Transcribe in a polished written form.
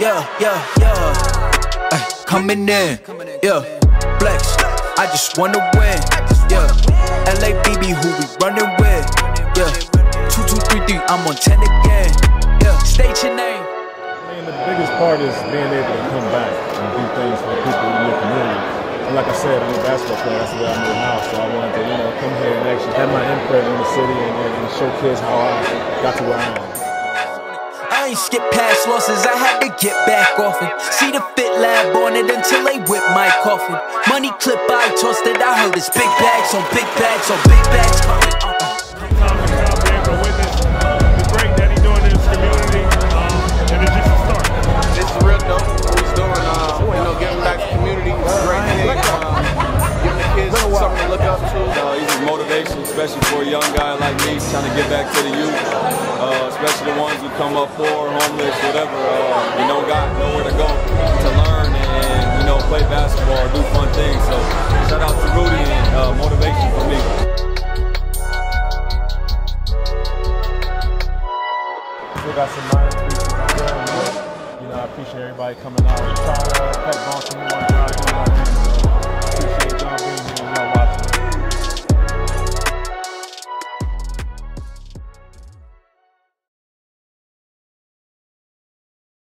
yeah. Ay, coming in, yeah. Flex, I just wanna win, yeah. LA BB, who we running with, yeah. 2233, I'm on 10 again, yeah. State your name. I mean, the biggest part is being able to come back and do things for people in your community. And like I said, I'm a basketball player, that's where I know now, so I wanted to, you know, come here and actually have my imprint in the city and show kids how I got to where I am. I ain't skip past losses, I had to get back off it. See the fit lab on it until they whip my coffin. Money clip, I tossed it, I heard it's big bags on big bags on big bags. The break that he's doing in his community, and it's just a start. It's real dope, what he's doing, you know, giving back to the community, it's a great thing. Giving the kids something to look up to. He's a motivation, especially for a young guy like me, trying to get back to the youth. Especially the ones who come up poor, homeless, whatever, you know, got nowhere to go to learn and, you know, play basketball or do fun things. So shout out to Rudy and motivation.